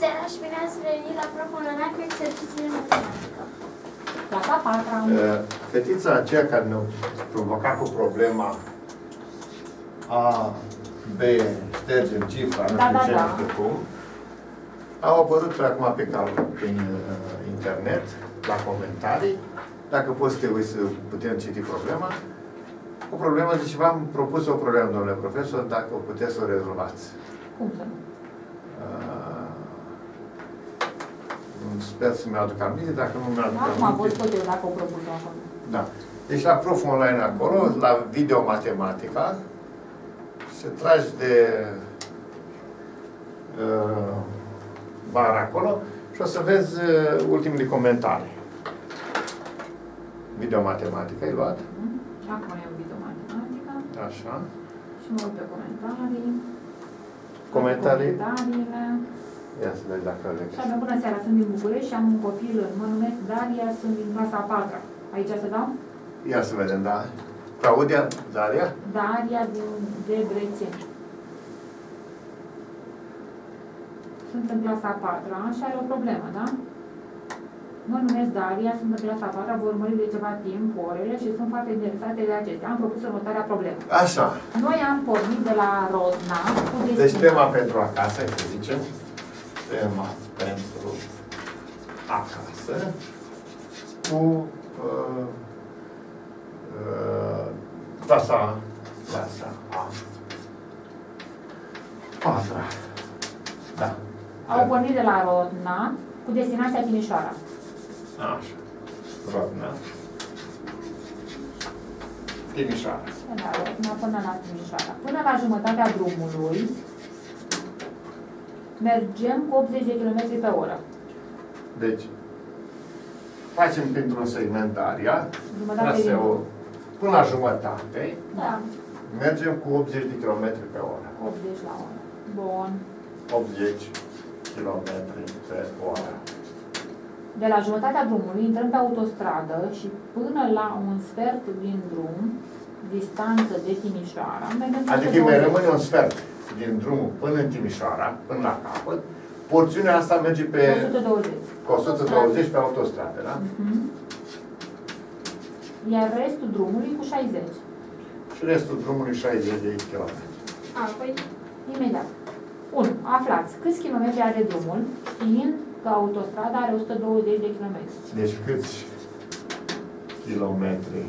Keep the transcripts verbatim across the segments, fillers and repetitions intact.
seara și bine ați venit la Prof Online cu exercițiile matematică. La capa patra. Uh, fetița aceea care ne-a provocat cu problema A, B, ștergem cifra, da, nu știu da, ce, da. Nu cum, au apărut pe acum pe calcul, prin uh, internet, la comentarii. Dacă poți să te uiți să putem citi problema. O problemă, deci v-am propus o problemă, domnule profesor, dacă o puteți să o rezolvați. Cum să nu? Sper să mi-aduc aminte, dacă nu mi-aduc aminte... Acum pot tot eu, dacă o propun acolo. Da. Deci la Prof Online acolo, la Video Matematica, se trage de uh, bară acolo și o să vezi uh, ultimele comentarii. Video Matematica, ai luat? Și acum iau Video Matematica. Așa. Și mă uit pe comentarii. Comentarii? Comentariile. Ia să vezi dacă le găsesc. Așa, bună seara, sunt din București și am un copil, mă numesc Daria, sunt din clasa a patra. Aici să dau? Ia să vedem, da. Claudia, Daria? Daria din, de Brețin. Sunt în clasa a patra și are o problemă, da? Mă numesc Daria, sunt în clasa a patra, vor urmări de ceva timp orele și sunt foarte interesate de acestea. Am propus următoarea problemă. Așa. Noi am pornit de la Rodna cu destinul. Deci tema pentru acasă, să zicem. Tema pentru acasă cu uh, uh, clasa, clasa a patra. Da. Au pornit de la Rodna cu destinația Timișoara. Așa. Rodna. Timișoara. Da, Rodna până la Timișoara. Până la jumătatea drumului mergem cu optzeci de kilometri pe oră. Deci, facem printr-un segment Daria, traseul, până la jumătate, da. Mergem cu optzeci de kilometri pe oră. optzeci la oră. Bun. optzeci de kilometri pe oră. De la jumătatea drumului intrăm pe autostradă și până la un sfert din drum, distanță de Timișoara, mergem. Adică mai rămâne un sfert din drumul până în Timișoara, până la capăt, porțiunea asta merge pe o sută douăzeci, o sută douăzeci pe autostradă, da? Uh-huh. Iar restul drumului cu șaizeci. Și restul drumului șaizeci de kilometri. Apoi, imediat. unu. Aflați câți kilometri are drumul, știind că autostrada are o sută douăzeci de kilometri. Deci câți kilometri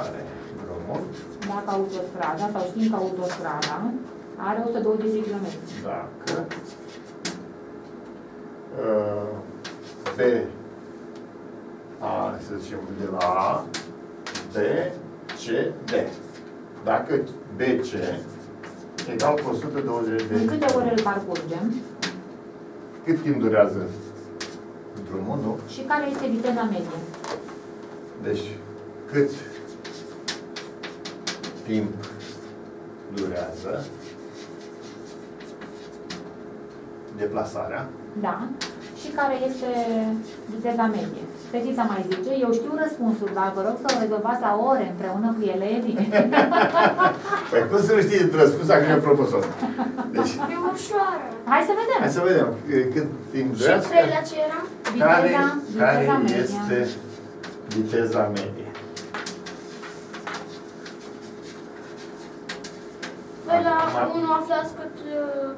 are drumul? Dacă autostrada, sau știm că autostrada are o sută douăzeci de kilometri. Dacă B, A, să zicem, de la A, B, C, D. Dacă B C egal cu o sută douăzeci de kilometri. În câte ore îl parcurgem? Cât timp durează drumul, nu? Și care este viteza medie? Deci, cât timp durează deplasarea. Da. Și care este viteza medie? Fetița mai zice, eu știu răspunsul, dar vă rog să o rezolvați la ore împreună cu elevii. Păi cum să nu știi răspunsul dacă mi-a propus -o? Deci... E ușoară. Hai să vedem. Hai să vedem. Cât timp durează? Și treilea ce era? Care, viteza, care viteza media. Este viteza medie? Acum nu aflați cât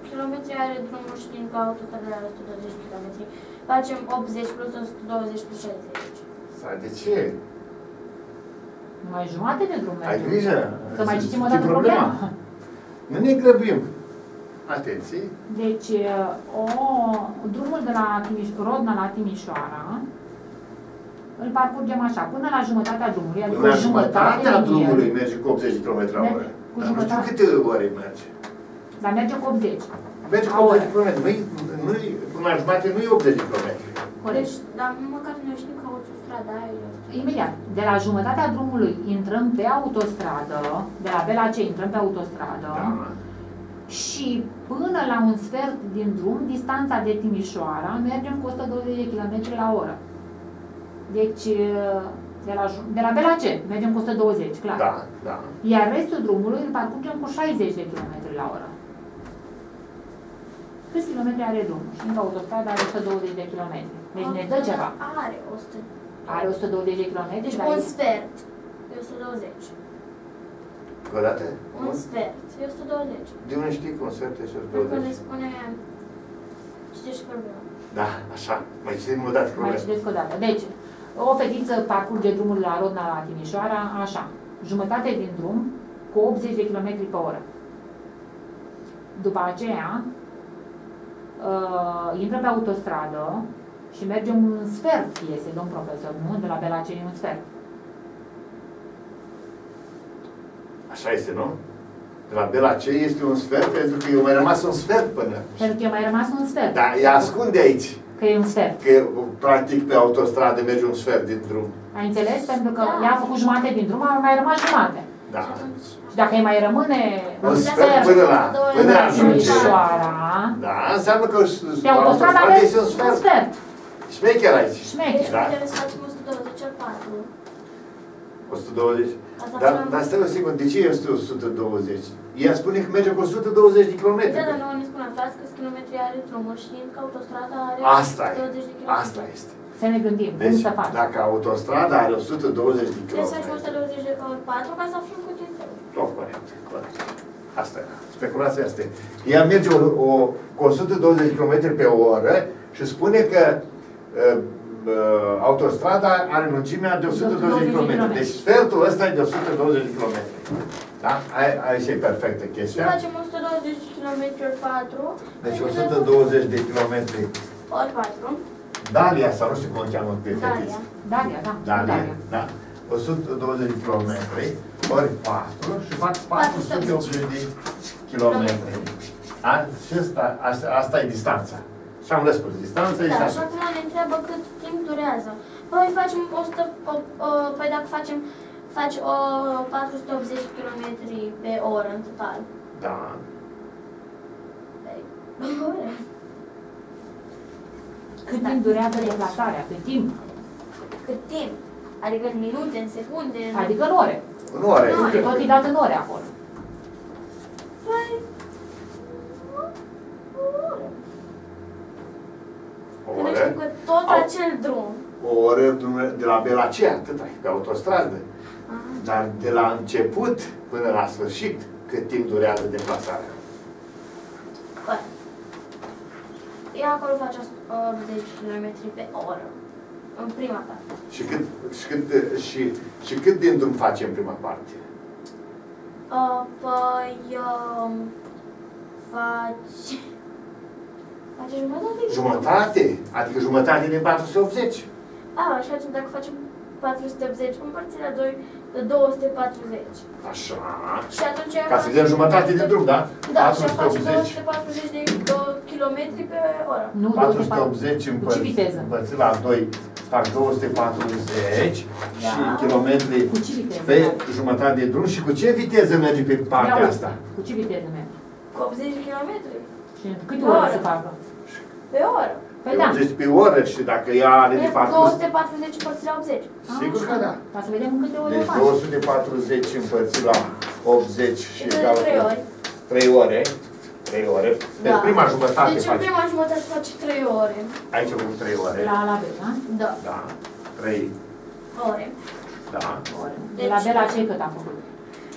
kilometri are drumul știind că autostradă are o sută douăzeci de kilometri. Facem optzeci plus o sută douăzeci plus șaizeci. Sau de ce? Mai jumate de drum. Ai grijă? Să mai citim o dată problema. Nu ne grăbim. Atenție. Deci, drumul de la Rodna la Timișoara îl parcurgem așa, până la jumătatea drumului. Până la jumătatea drumului merge cu optzeci de kilometri la oră. Dar nu știu câte ore merge. Dar merge cu optzeci. Merge cu optzeci de kilometri. Până la jumate nu e optzeci de kilometri. Deci, dar măcar nu știu că autostrada aia e... Imediat. De la jumătatea drumului intrăm pe autostradă, de la B la C intrăm pe autostradă, da. Și până la un sfert din drum, distanța de Timișoara, mergem cu o sută douăzeci de kilometri la oră. Deci... De la, de la B la C, mergem cu o sută douăzeci, clar. Da, da. Iar restul drumului îl parcurgem cu șaizeci de kilometri la oră. Câți kilometri are drumul? Și într-o autostradă are o sută douăzeci de kilometri. Deci ne dă ceva. Are o sută. Are o sută douăzeci de kilometri. Deci un sfert. E o sută douăzeci. Cărate? Un sfert. E o sută douăzeci. De unde știi că un sfert e o sută douăzeci? Când îi spune... Citești problema. Da, așa. Mai citim o dată problema. Mai citești o dată. Deci, o fetiță parcurge drumul la Rodna, la Timișoara, așa. Jumătate din drum, cu optzeci de kilometri pe oră. După aceea, Uh, intră pe autostradă și merge un sfert, iese domn profesor, nu? De la Belacei un sfert. Așa este, nu? De la Belacei este un sfert, pentru că i-a mai rămas un sfert până. Pentru că i-a mai rămas un sfert. Da, e ascunde aici. Că e un sfert. Că, practic, pe autostradă merge un sfert din drum. Ai înțeles? Pentru că da. I-a făcut jumate din drum, a mai rămas jumate. Da. Și dacă îi mai rămâne un sfert până la, până la Timișoara, da, înseamnă că pe autostradă aveți un sfert. Șmecher aici. Șmecher, da? Deci facem o sută douăzeci ori patru. o sută douăzeci? Dar stai o secundă, de ce este o sută douăzeci? Ea spune că merge cu o sută douăzeci de kilometri. Da, dar nu ne spuneam, că kilometri are drumul și că autostrada are o sută douăzeci de kilometri. Asta este. Să ne gândim, cum să faci. Dacă autostrada are o sută douăzeci de kilometri. Trebuie să facem o sută douăzeci ori patru ca să fim cu asta era. Speculația asta e. Ea merge o, o, cu o sută douăzeci de kilometri pe oră și spune că uh, uh, autostrada are lungimea de o sută douăzeci de kilometri. Deci sfertul ăsta e de o sută douăzeci de kilometri. Da? Aici e perfectă chestia. Și facem o sută douăzeci de kilometri ori patru. Deci o sută douăzeci de kilometri ori patru. Daria, sau nu știu cum o cheamă pe fetiță. Daria, da. Daria, da. o sută douăzeci de kilometri ori patru și fac patru sute optzeci de kilometri. Asta, asta, asta e distanța. Și am răspuns. Distanța e distanța. Da, și acum ne întreabă cât timp durează. Păi, facem o sută, o, o, păi dacă facem faci o patru sute optzeci de kilometri pe oră în total. Da. Păi, cât timp durează deplasarea? Cât timp? Cât timp? Adică în minute, în secunde... Adică în ore. În ore. Tot e dat în ore acolo. Păi... O oră. Că tot acel drum. O oră de la Belacea, atât, pe autostradă. Dar de la început până la sfârșit, cât timp durează deplasarea? Păi... Ea acolo face optzeci de kilometri pe oră. În prima parte. Și cât, și cât, și, și cât din drum face în prima parte? Uh, păi... Uh, faci... Face jumătate? Jumătate? Adică jumătate din patru sute optzeci? Ah, și facem, dacă facem patru sute optzeci, împărțim la două sute patruzeci. Așa. Și atunci... Ca să vedem jumătate din drum, da? Da, și facem două sute patruzeci de kilometri pe oră. Nu, patru sute optzeci împărțit la doi. Fac două sute patruzeci da. Și kilometri pe jumătate de drum. Și cu ce viteză mergi pe partea ia asta? Cu ce viteză mergi? Cu optzeci de kilometri. Și câte ore oră să facă? Pe oră. Pe, pe da. optzeci pe oră și dacă ea are de patru... două sute patruzeci împărțit la optzeci. Sigur că da. Ca să vedem în câte ore deci două sute patruzeci împărțit la optzeci și dau trei ori. trei ore. trei ore. Da. Pe prima jumătate deci în prima jumătate faci trei ore. Aici am făcut trei ore. La la B, da? Da. Da. trei ore. Da. Ore. Deci, de la B la C cât am făcut?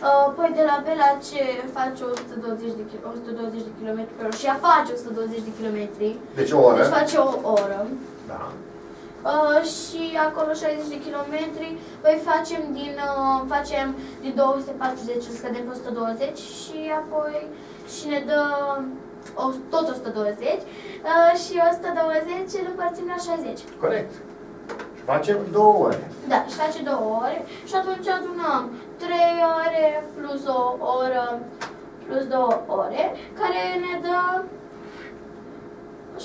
Uh, păi de la B la C faci o sută douăzeci de kilometri pe oră și ea face o sută douăzeci de kilometri. Deci o oră. Deci face o oră. Da. Uh, și acolo șaizeci de kilometri, păi facem din, uh, facem din două sute patruzeci, scădem pe o sută douăzeci și apoi și ne dă o, tot o sută douăzeci uh, și o sută douăzeci îl împărțim la șaizeci. Corect. Și facem două ore. Da, și face două ore și atunci adunăm trei ore plus o oră plus două ore, care ne dă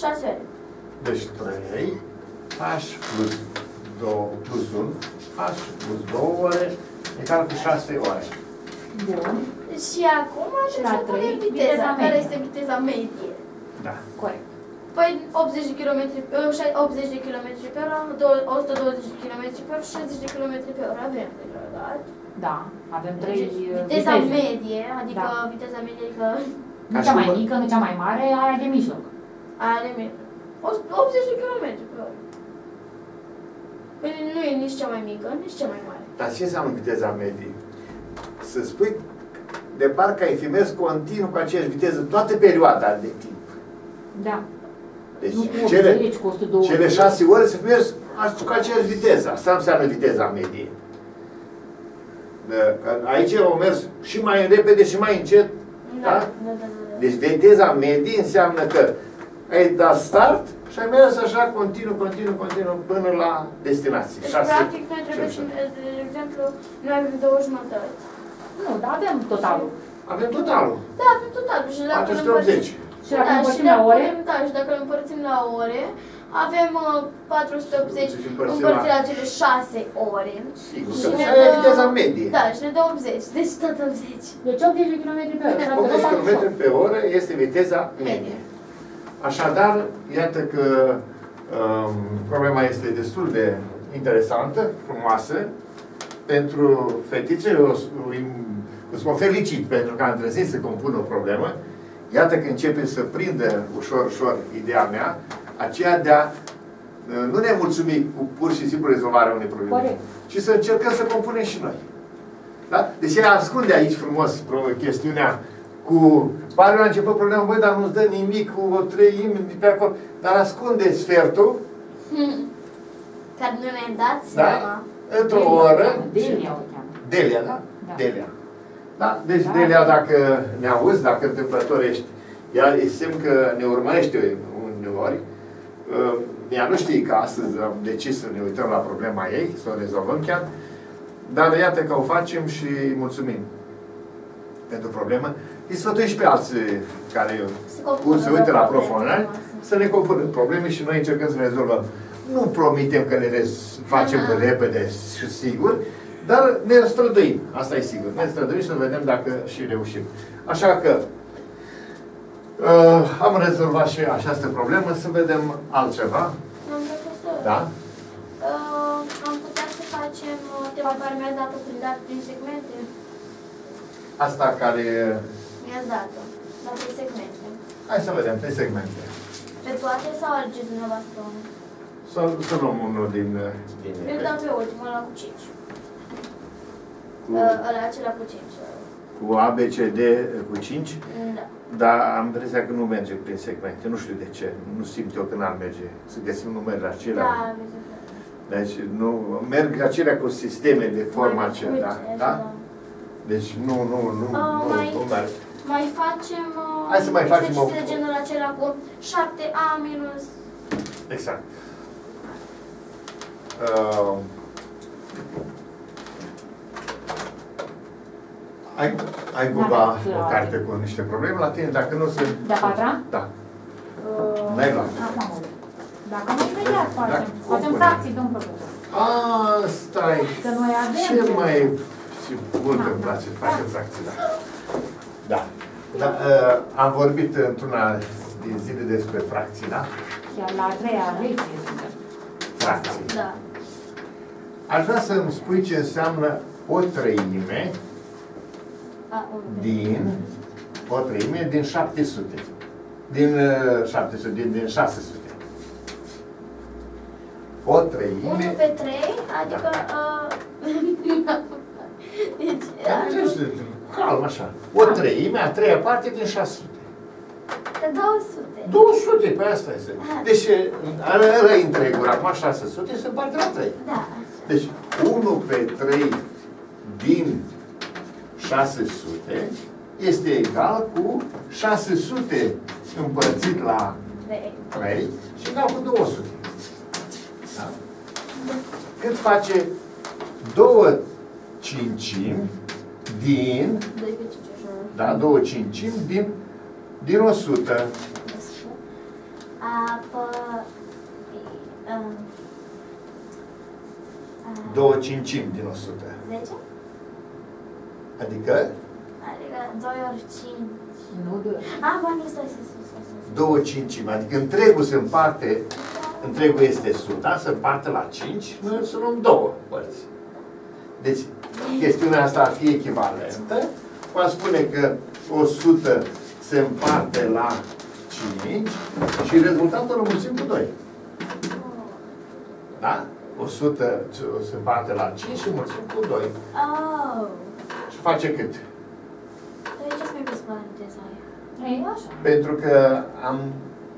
șase ore. Deci trei H plus doi, plus unu, H plus doi ore, egal cu șase ore. Bun. Și acum ajung să punem viteza, care este viteza medie. Da. Corect. Păi optzeci de kilometri pe oră, o sută douăzeci de kilometri pe oră, șaizeci de kilometri pe oră avem deja, da? Da, avem trei viteze. Viteza medie, adică viteza medie, adică... Nu cea mai mică, nu cea mai mare, aia de mijloc. Are mine. optzeci de kilometri pe oră. Nu e nici cea mai mică, nici cea mai mare. Dar ce înseamnă viteza medie? Să spui de parcă ai fi mers continuu cu aceeași viteză toată perioada de timp. Da. Deci nu cele, cele șase ore să mergi cu aceeași viteză. Asta înseamnă viteza medie. Aici au mers și mai repede și mai încet. Da? Da, da, da, da. Deci viteza medie înseamnă că ai dat start și ai mers așa continuu, continuu, continuu până la destinație. Deci, șase, practic, noi trebuie să, de exemplu, noi avem două jumătăți. Nu, dar avem totalul. Avem totalul? Da, avem totalul. Și dacă îl împărțim, da, împărțim la ore? Da, și dacă îl împărțim la ore, avem patru sute optzeci împărțit la cele șase ore. Sigur, și ne dă viteza medie. Da, și ne dă optzeci. Deci tot optzeci. Deci optzeci de kilometri pe oră. optzeci de kilometri pe oră este viteza medie. Așadar, iată că um, problema este destul de interesantă, frumoasă. Pentru fetițe, îți spun felicit pentru că am trezit să compună o problemă. Iată că începe să prindă ușor, ușor ideea mea, aceea de a nu ne mulțumi cu pur și simplu rezolvarea unei probleme, Corect. ci să încercăm să compunem și noi. Da? Deci ea ascunde aici frumos chestiunea cu... Pare la început problema, băi, dar nu-ți dă nimic cu o treime pe acolo, dar ascunde sfertul. Hmm. Că nu ne-ai dat seama. Da? Într-o oră. Delia o cheamă. Delia, da? Da. Delia. Da? Deci da. Delia, dacă ne auzi, dacă întâmplător ești, ea semn că ne urmărește uneori. Ea nu știe că astăzi am decis să ne uităm la problema ei, să o rezolvăm chiar, dar iată că o facem și mulțumim pentru problemă. Îi sfătuiești pe alții care se uită la Prof Online să ne compună probleme și noi încercăm să le rezolvăm. Nu promitem că le facem repede și sigur, dar ne străduim. Asta e sigur. Ne străduim și să vedem dacă și reușim. Așa că uh, am rezolvat și această problemă. Să vedem altceva. Da? Uh, am putea să facem tema care mi-ați dat-o prin dat prin segmente? Asta care... Mi-ați dat-o, dar pe segmente. Hai să vedem, pe segmente. Pe toate sau alegeți dumneavoastră? Să luăm unul din... Eu dau pe ultimul, ăla cu cinci. Cu... Ăla acela cu cinci. Cu A B C D cu cinci? Da. Dar am impresia că nu merge prin segmente, nu știu de ce. Nu simt eu că n-ar merge. Să găsim numerele acelea. Da, deci nu... Merg acelea cu sisteme de forma aceea, da? Da? Deci nu, nu, nu, uh, nu, mai, nu mai... mai facem... Uh, Hai să mai facem o... genul acela cu șapte A minus... Exact. Uh, ai ai cumva o carte cu niște probleme la tine? Dacă nu se... De-a patra? Da. Uh, N-ai luat. Dacă nu imediat facem. Facem fracții, domn profesor. Ah, stai. Că noi avem... Ce mai... Și mult îmi place, face fracțiile. Da. Da. Uh, am vorbit într-una din zile despre fracții, da? Chiar la a treia lecție. Fracții. Da. Aș vrea să îmi spui ce înseamnă o treime din o treime din șapte sute. Din uh, șapte sute, din, din șase sute. O treime... unu pe trei, adică... Da. Uh, Deci, da, calm, așa. O treime, a treia parte din șase sute. două sute. două sute, pe asta este. Deci, ăla e întregul. Acum șase sute se împarte la trei. Da. Deci, unu pe trei din șase sute este egal cu șase sute împărțit la trei și egal cu două sute. Da? Cât face două cincimi din... Da, două cincimi din... din o sută. Două cincimi din o sută. zece? Adică? Adică doi ori cinci. Nu doi. A, bani, stai, stai, stai. Două cincimi, adică întregul se împarte... Întregul este o sută, da? Se împarte la cinci, noi să luăm două părți. Deci, chestiunea asta ar fi echivalentă. Poate spune că o sută se împarte la cinci și rezultatul înmulțim cu doi. Da? o sută se bate la cinci și înmulțim cu doi. Oh. Și face cât? De ce spui că spune aia? Pentru că am,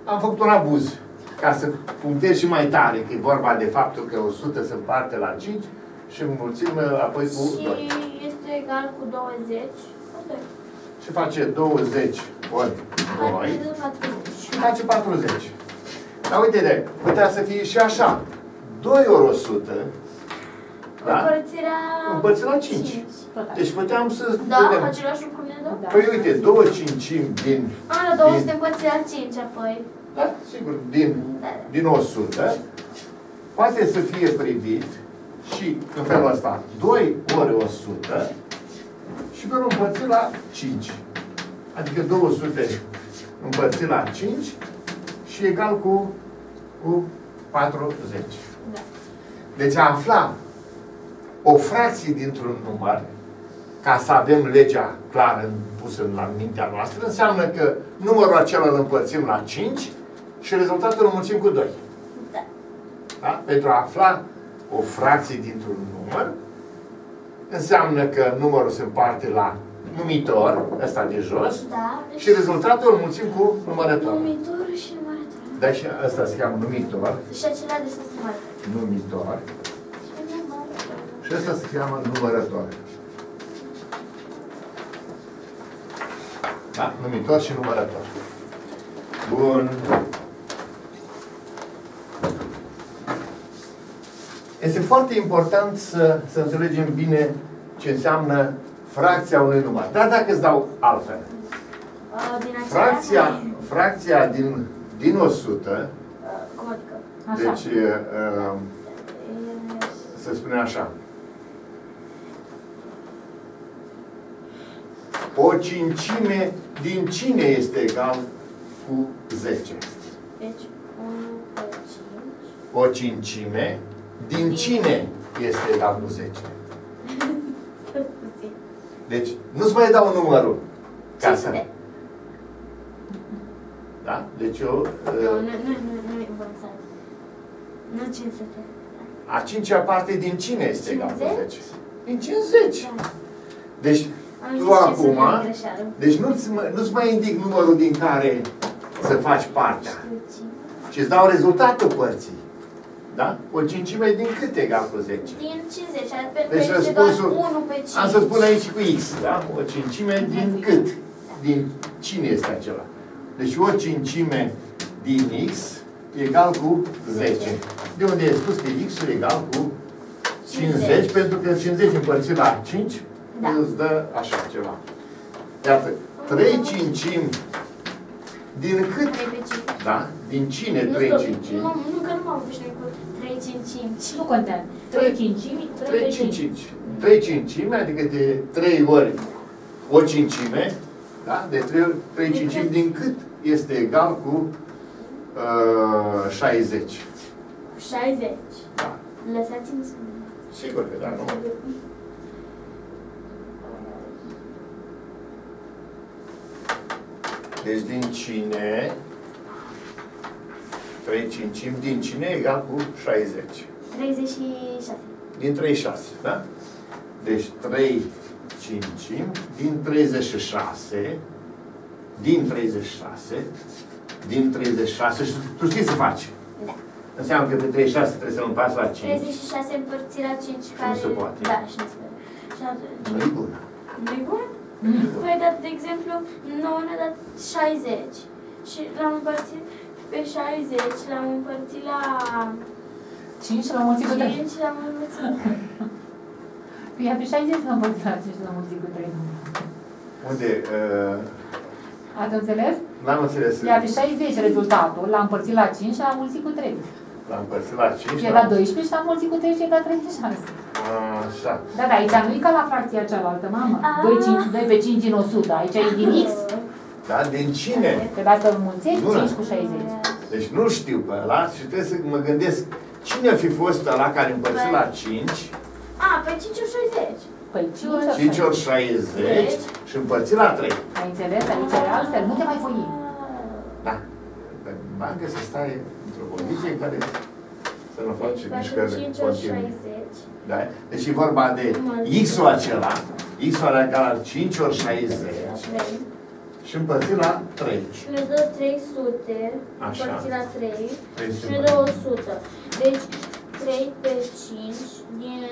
am făcut un abuz. Ca să punctez și mai tare, că e vorba de faptul că o sută se împarte la cinci și înmulțim apoi cu și doi. Și este egal cu douăzeci. Și face douăzeci ori doi. Și face patruzeci. Dar uite, putea să fie și așa. doi ori o sută. Împărțirea la cinci. cinci. Deci puteam să... Da, același lucru ne dă? Da. Păi uite, două cincimi din... A, la două sute împărțirea la cinci apoi. Da, sigur, din, din o sută poate să fie privit și în felul ăsta doi ori o sută și pe urmă împărțit la cinci. Adică două sute împărțit la cinci și egal cu, cu patruzeci. Da. Deci a afla o fracție dintr-un număr ca să avem legea clară pusă la mintea noastră înseamnă că numărul acela îl împărțim la cinci și rezultatul îl mulțim cu doi. Da. Da? Pentru a afla o fracție dintr-un număr, înseamnă că numărul se împarte la numitor, ăsta de jos, da, și rezultatul îl mulțim cu numărător. Numitor și numărător. Da, și ăsta se cheamă numitor. Și acela de sus numărător. Numitor. Și ăsta se cheamă numărător. Da? Numitor și numărător. Bun. Este foarte important să, să înțelegem bine ce înseamnă fracția unui număr. Dar dacă îți dau altfel. Fracția, fracția din, din o sută, deci se spune așa. O cincime din cine este egal cu zece? Deci, o cincime din cine este egal cu zece? Deci, nu-ți mai dau numărul. Ca să... Da? Deci eu... Nu, nu, nu, nu, nu cinci sute. A cincea parte din cine este egal cu zece? Din cincizeci. Deci, tu acum, deci nu-ți nu mai indic numărul din care să faci partea, ci îți dau rezultatul părții. Da? O cincime din cât egal cu zece? Din cincizeci. Deci răspunsul, am să spun aici cu X, da? O cincime din cât? Din cine este acela? Deci o cincime din X egal cu zece. De unde e spus că X-ul egal cu cincizeci, pentru că cincizeci împărțit la cinci, da, îți dă așa ceva. Iată, trei cincimi din cât? Da? Din cine trei cincimi? Nu, că nu m-am obișnuit cu trei cincimi. Nu contează. trei cincimi, trei cincimi. trei cincimi, adică de trei ori o cincime, da? De trei cincimi din cât este egal cu uh, șaizeci. Cu șaizeci? Da. Lăsați-mi să spun. Sigur că da, nu? Deci din cine, trei cincimi din cine egal cu șaizeci? treizeci și șase. Din treizeci și șase, da? Deci trei cincimi din treizeci și șase, din treizeci și șase, din treizeci și șase, și tu știi să faci. Da. Înseamnă că pe treizeci și șase trebuie să-l împarți la cinci. treizeci și șase împărțit la cinci, care... Nu se poate. Da, și nu se poate. Nu-i bună. Nu-i bună? Păi ai dat, de exemplu, nouă ne-a dat șaizeci și l-am împărțit pe șaizeci, l-am împărțit la... cinci și l-am împărțit cu trei. cinci și l-am împărțit cu trei. Păi pe șaizeci l-am împărțit la cinci și l-am împărțit cu trei. Unde? Uh... Ați înțeles? N-am înțeles. Ia pe șaizeci rezultatul, l-am împărțit la cinci și l-am împărțit cu trei. L-am împărțit la cinci și e la doisprezece și l-am împărțit cu trei și e la treizeci și șase. Așa. Da, da, aici nu e ca la fracția cealaltă, mamă. doi pe cinci din o sută, aici e din X. Da, din cine? Trebuia să înmulțești cinci cu șaizeci. Deci nu știu pe ăla și trebuie să mă gândesc cine ar fi fost ăla care împărțit la cinci. A, pe cinci ori șaizeci. Păi cinci ori șaizeci și împărțit la trei. Ai înțeles? Aici e altfel, nu te mai foi. Da. bancă să stai într-o condiție în care să nu faci mișcări continue. Da? Deci e vorba de X-ul acela, X-ul are egal la cinci ori șaizeci și împărțit la trei. Și ne dă trei sute, împărțit la trei, și ne dă o sută. Deci trei pe cinci din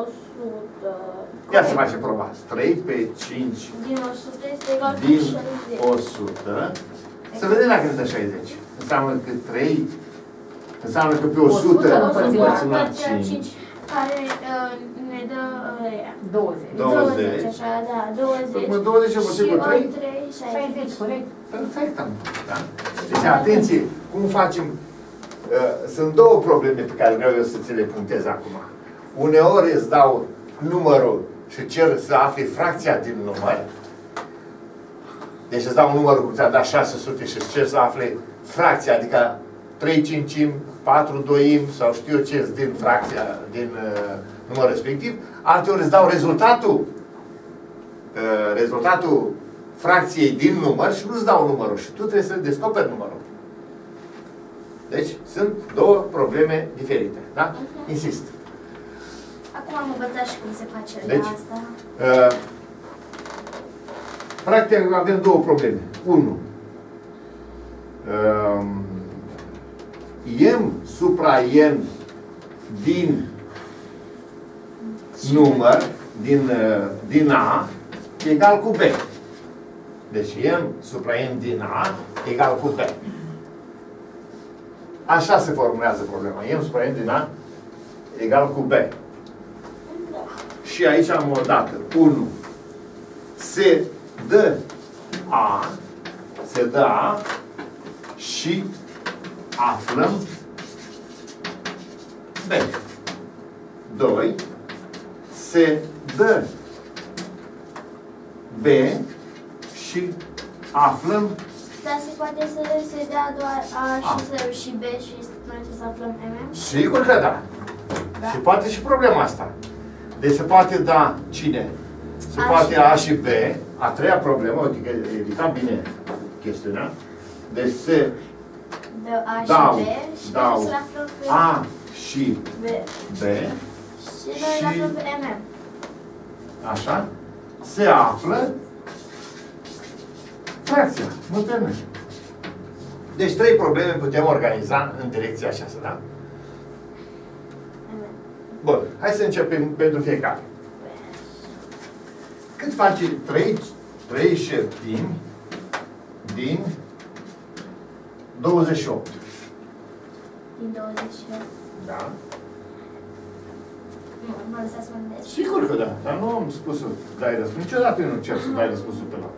o sută. Ia să facem proba. trei pe cinci din o sută este egal cu șaizeci. o sută. Să vedem dacă ne dă șaizeci. Înseamnă că trei înseamnă că pe o sută împărțim la cinci. Care ne dă douăzeci. douăzeci. Așa, da, douăzeci. douăzeci și ori trei, șaizeci, corect. Perfect, am. Da? Deci, atenție, cum facem? Sunt două probleme pe care vreau eu să le punctez acum. Uneori îți dau numărul și cer să afli fracția din număr. Deci îți dau un număr cum ți-a dat șase sute și îți cer să afli fracția, adică trei cincimi, patru doimi sau știu eu ce din fracția, din uh, număr respectiv. Alteori îți dau rezultatul, uh, rezultatul fracției din număr și nu-ți dau numărul și tu trebuie să descoperi numărul. Deci sunt două probleme diferite. Da? Insist. Acum am învățat și cum se face deci, asta. Uh, practic avem două probleme. Unu. Uh, M supra N din număr, din, din A, egal cu B. Deci M supra N din A egal cu B. Așa se formulează problema. M supra N din A egal cu B. Și aici am o dată. unu. Se dă A. Se dă A și aflăm B. doi. Se dă B și aflăm. Dar se poate să se dea doar A și, a. și B și să aflăm M? Sigur că da. Da. Și poate și problema asta. Deci se poate da cine? Se a poate și A și B. A treia problemă, uite că evităm bine chestiunea. Deci se dă A dau, și B și dau A și B. B. Și noi aflăm pe M. Așa? Se află fracția, mulțumesc. Deci trei probleme putem organiza în direcția aceasta, da? Bun, hai să începem pentru fiecare. Cât face trei șeptimi din douăzeci și opt? Din douăzeci și opt? Da. Nu, mă lăsați să mă gândesc. Sigur că da, dar nu am spus să dai răspuns. Niciodată eu nu cer să dai răspunsul pe loc.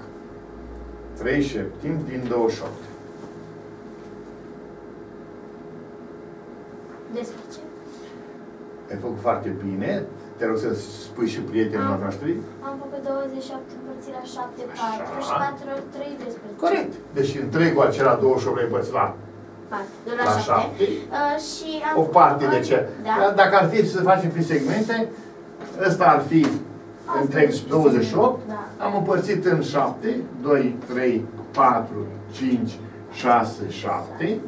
trei șeptimi din douăzeci și opt. Despre ce? Ai făcut foarte bine. Te rog să spui și prietenilor noștri. Am făcut douăzeci și opt împărțit la șapte, patru. Și patru ori trei despre ce? Corect. Deci întregul acela douăzeci și opt împărțit la patru, la șapte. Și am o parte de ce? Da. Dacă ar fi să facem prin segmente, ăsta ar fi întreg douăzeci și opt, da. Am împărțit în șapte, doi, trei, patru, cinci, șase, șapte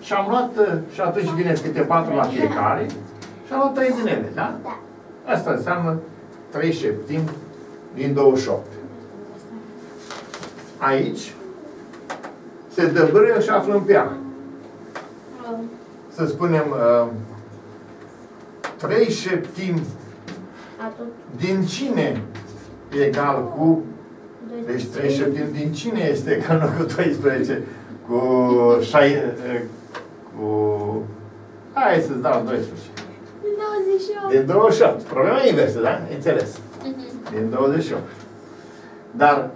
și am luat, și atunci vine câte patru la fiecare și am luat trei din ele, da? Da. Asta înseamnă trei șeptimi din douăzeci și opt. Aici se dă brâie și aflăm pe A. Să spunem trei șeptimi din cine egal cu... Deci trei șeptimi din cine este egal cu doisprezece? Cu... Cu... Hai să-ți dau doisprezece. Din douăzeci și opt. Din douăzeci și opt. Problema e inversă, da? Înțeles. Din douăzeci și opt. Dar...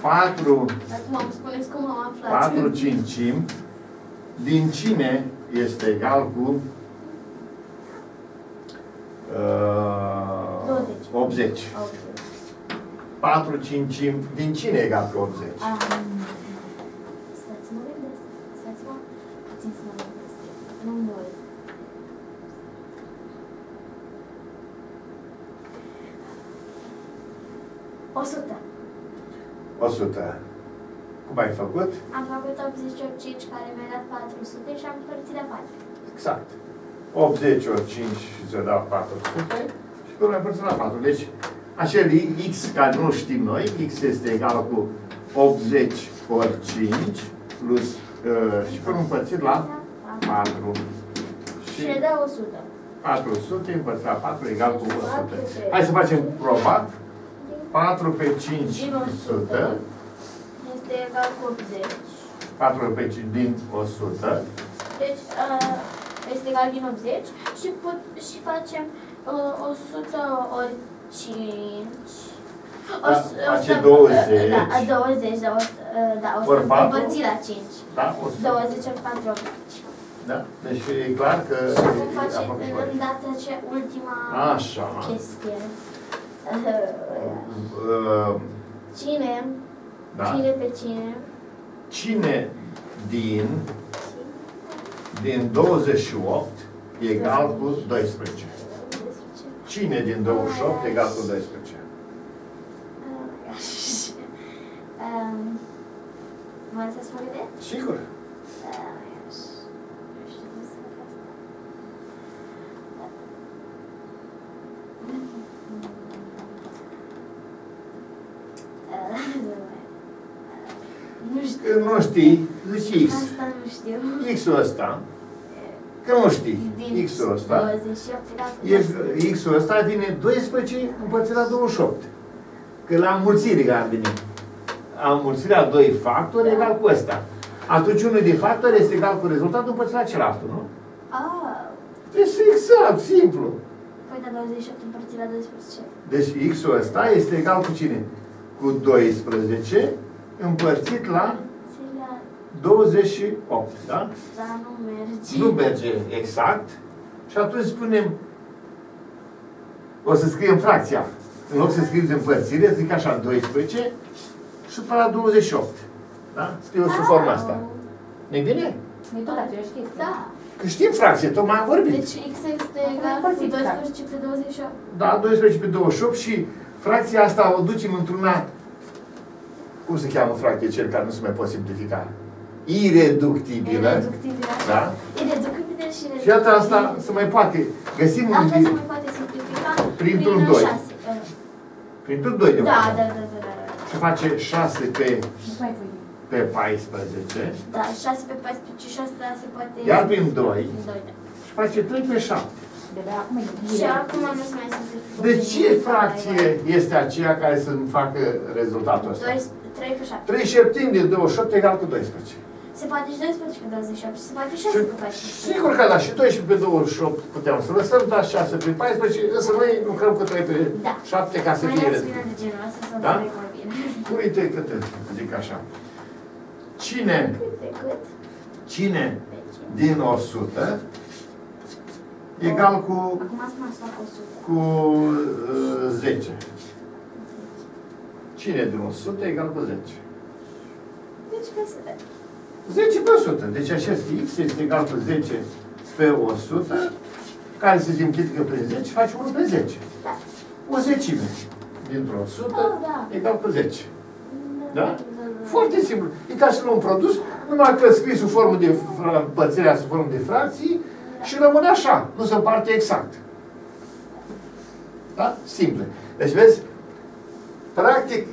patru... Acum spuneți cum am aflat. patru cincimi din cine este egal cu... optzeci. patru cincimi din cine e egal cu optzeci? Stați mă gândesc. Stați mă puțin să mă gândesc. Nu mult. o sută. o sută. Cum ai făcut? Am făcut optzeci ori cinci, care mi-a dat patru sute și am împărțit la patru. Exact. optzeci ori cinci ți-a dat patru sute și pe urmă ai împărțit la patru. Deci, acel x, care nu știm noi, x este egal cu optzeci ori cinci plus, uh, și pe urmă împărțit la patru. Și le dă o sută. patru sute împărțit la patru egal cu o sută. Hai să facem probat. patru pe cinci din o sută este egal cu optzeci. patru pe cinci din o sută. Deci este egal din optzeci și, put, și facem o sută ori cinci. o sută, face douăzeci. Da, douăzeci, da, o sută, da, împărțit la cinci. Da, douăzeci ori patru, optzeci. Da? Deci e clar că... Vom face în data ce ultima așa chestie. Cine? Da. Cine pe cine? Cine din, din douăzeci și opt egal cu doisprezece? Cine din douăzeci și opt egal cu doisprezece? Vreau să spun de? Sigur. Când nu știi, zici X. Asta nu știu. X-ul ăsta, că nu știi, X-ul ăsta, X-ul ăsta vine doisprezece împărțit la douăzeci și opt. Că la înmulțire că ar veni. La înmulțirea la doi factori egal cu ăsta. Atunci unul din factori este egal cu rezultatul împărțit la celălalt, nu? Ah. Deci exact, simplu. Păi da, douăzeci și opt împărțit la doisprezece. Deci X-ul ăsta este egal cu cine? Cu doisprezece împărțit la douăzeci și opt, da? Da, nu merge. Nu merge, exact. Și atunci spunem, o să scriem fracția. În loc să scrieți împărțire, zic așa, doisprezece și până la douăzeci și opt. Da? Scriu sub forma asta. Nu-i bine? Nu-i tot aceeași chestie. Da. Că știm fracție, tocmai am vorbit. Deci X este egal cu doisprezece pe douăzeci și opt. Da, doisprezece pe douăzeci și opt și fracția asta o ducem într-una. Cum se cheamă fracție cel care nu se mai poate simplifica? Ireductibilă. Ireductibilă. Da? Ireductibilă și ireductibilă. Și iată asta se mai poate. Găsim un... Asta se mai poate simplifica printr-un doi. Printr-un doi de fapt. Da, da, da, da. Și face șase pe paisprezece. Da, șase pe paisprezece și asta se poate... Iar prin doi. Și face trei pe șapte. Și acum nu se mai simplifică. De ce fracție este aceea care să-mi facă rezultatul ăsta? trei pe șapte. trei șeptimi din douăzeci și opt egal cu doisprezece. Se poate și doisprezece pe douăzeci și opt și se poate și șase pe paisprezece. Sigur că da, și doisprezece pe douăzeci și opt puteam să lăsăm, dar șase pe paisprezece, să noi lucrăm cu trei pe șapte ca să fie rezultat. Da? Uite cât zic așa. Cine? Cine din o sută egal cu cu zece. Cine din o sută egal cu zece? zece pe o sută. Deci acest X este egal cu zece pe o sută, care se simplifică prin zece, faci unu pe zece. Da. O zecime dintr-o o sută, oh, da, egal cu zece. Da? Da, da, da? Foarte simplu. E ca și un produs, numai că scrii sub formă de împărțirea sub formă de fracții și rămâne așa. Nu se împarte exact. Da? Simple. Deci vezi? Practic,